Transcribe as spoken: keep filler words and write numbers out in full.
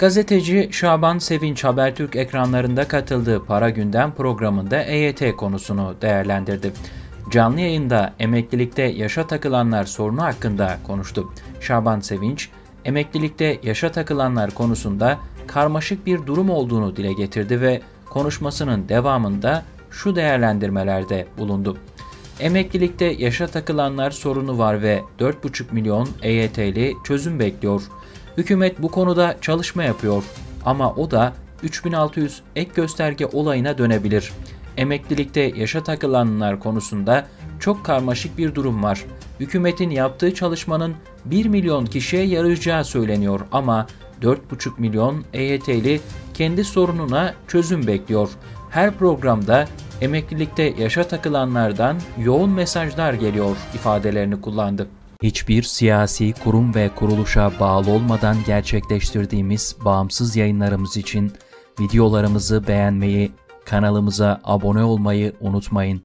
Gazeteci Şaban Sevinç Habertürk ekranlarında katıldığı Para Gündem programında E Y T konusunu değerlendirdi. Canlı yayında emeklilikte yaşa takılanlar sorunu hakkında konuştu. Şaban Sevinç, emeklilikte yaşa takılanlar konusunda karmaşık bir durum olduğunu dile getirdi ve konuşmasının devamında şu değerlendirmelerde bulundu. Emeklilikte yaşa takılanlar sorunu var ve dört buçuk milyon E Y T'li çözüm bekliyor. Hükümet bu konuda çalışma yapıyor ama o da üç bin altı yüz ek gösterge olayına dönebilir. Emeklilikte yaşa takılanlar konusunda çok karmaşık bir durum var. Hükümetin yaptığı çalışmanın bir milyon kişiye yarayacağı söyleniyor ama dört buçuk milyon E Y T'li kendi sorununa çözüm bekliyor. Her programda emeklilikte yaşa takılanlardan yoğun mesajlar geliyor ifadelerini kullandı. Hiçbir siyasi kurum ve kuruluşa bağlı olmadan gerçekleştirdiğimiz bağımsız yayınlarımız için videolarımızı beğenmeyi, kanalımıza abone olmayı unutmayın.